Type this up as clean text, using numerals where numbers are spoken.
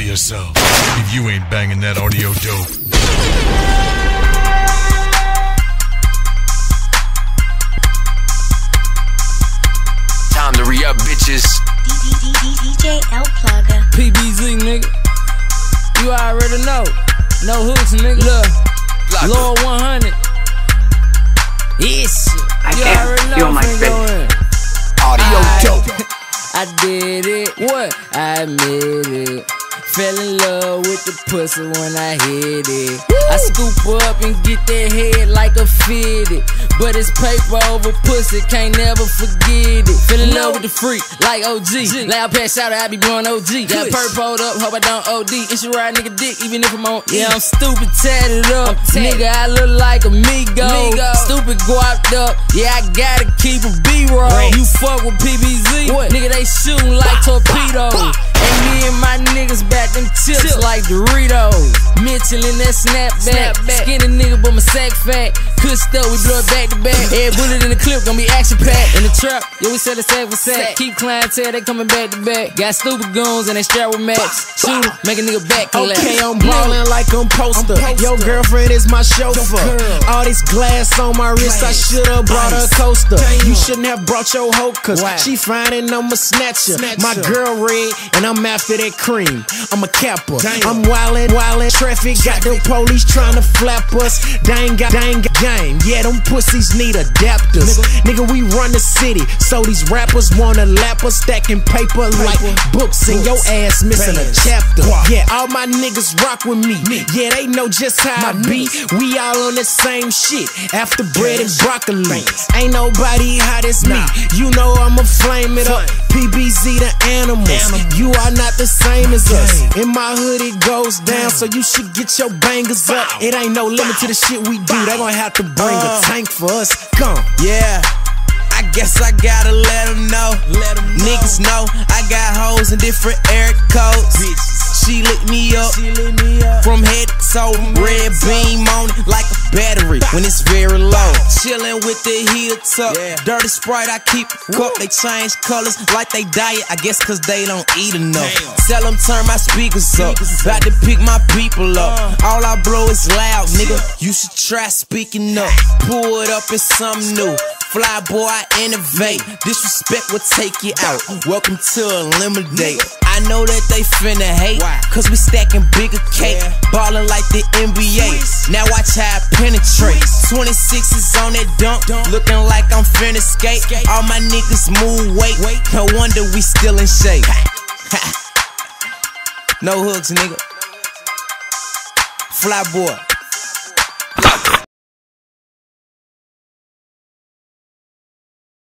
kill yourself if you ain't banging that audio dope. DJ L Plugger. PBZ, nigga. You already know. No hooks, nigga. Look. Lord 100. Yes. I you already know. Feel my face. Audio dope. I did it. What? I admit it. Fell in love with the pussy when I hit it. Woo! I scoop up and get that head like a fitted. But it's paper over pussy, can't never forget it. Fell in love with the freak, like OG. Loud pass out, I be blowing OG. Got purpled up, hope I don't OD. It's your ride nigga dick, even if I'm on E. Yeah, I'm stupid, tatted up. Nigga, I look like a Migo. Stupid, guapped up. Yeah, I gotta keep a B-roll. You fuck with PBZ. What? Nigga, they shootin' like torpedoes. And me and my niggas back them chips like Doritos. Mitchell in that snapback. Skinny nigga, but my sack fat. Good stuff, we blow it back to back. Every bullet in the clip gon' be action packed. In the trap, yo, we set it sack for sack. Keep clientele, they coming back to back. Got stupid goons and they strap with max. Shoot, make a nigga back collapse. Okay, I'm ballin' like I'm poster. Yo, girlfriend is my chauffeur. All this glass on my wrist, I should've brought a coaster. You shouldn't have brought your hoe, cause she fine and I'm a snatcher. My girl red, and I'm after that cream. I'm a capper. I'm wildin'. Traffic got them police trying to flap us. Dang got game. Yeah, them pussies need adapters. Nigga, we run the city, so these rappers wanna lap us. Stacking paper like books, and your ass missing a chapter. Yeah, all my niggas rock with me. Yeah, they know just how I be. We all on the same shit. After bread and broccoli, ain't nobody hot as me. You know I'ma flame it up. PBZ the animals. You are not the same as us. In my hood it goes down, so you should get your bangers up. It ain't no limit to the shit we do. They gon' have to bring a tank for us. Come. Yeah, I guess I gotta let them know. Niggas know I got hoes in different air codes. She lit me up from head to toe. Red beam on it like a battery when it's very low. Chillin' with the heel tuck. Dirty Sprite, I keep a cup. They change colors like they diet, I guess cause they don't eat enough. Tell them turn my speakers up. About to pick my people up. All I blow is loud, nigga. You should try speaking up. Pull it up in something new. Fly boy, I innovate. Disrespect will take you out. Welcome to Eliminate. I know that they finna hate, cause we stacking bigger cake. Ballin' like the NBA. Now watch how I penetrate. 26 is on that dunk, looking like I'm finna skate. All my niggas move weight, no wonder we still in shape. No hooks, nigga. Fly boy.